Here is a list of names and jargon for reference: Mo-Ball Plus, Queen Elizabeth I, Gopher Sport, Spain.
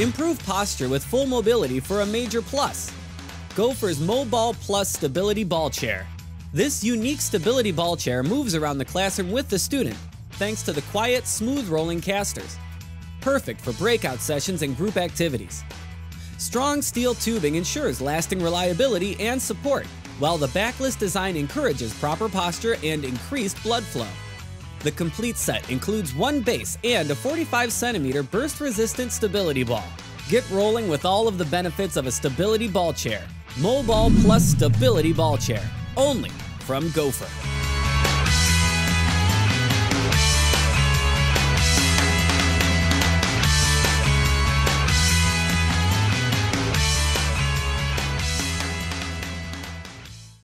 Improve posture with full mobility for a major plus. Gopher's Mo-Ball Plus Stability Ball Chair. This unique stability ball chair moves around the classroom with the student, thanks to the quiet, smooth rolling casters. Perfect for breakout sessions and group activities. Strong steel tubing ensures lasting reliability and support, while the backless design encourages proper posture and increased blood flow. The complete set includes one base and a 45-centimeter burst-resistant stability ball. Get rolling with all of the benefits of a stability ball chair. Mo-Ball Plus Stability Ball Chair, only from Gopher.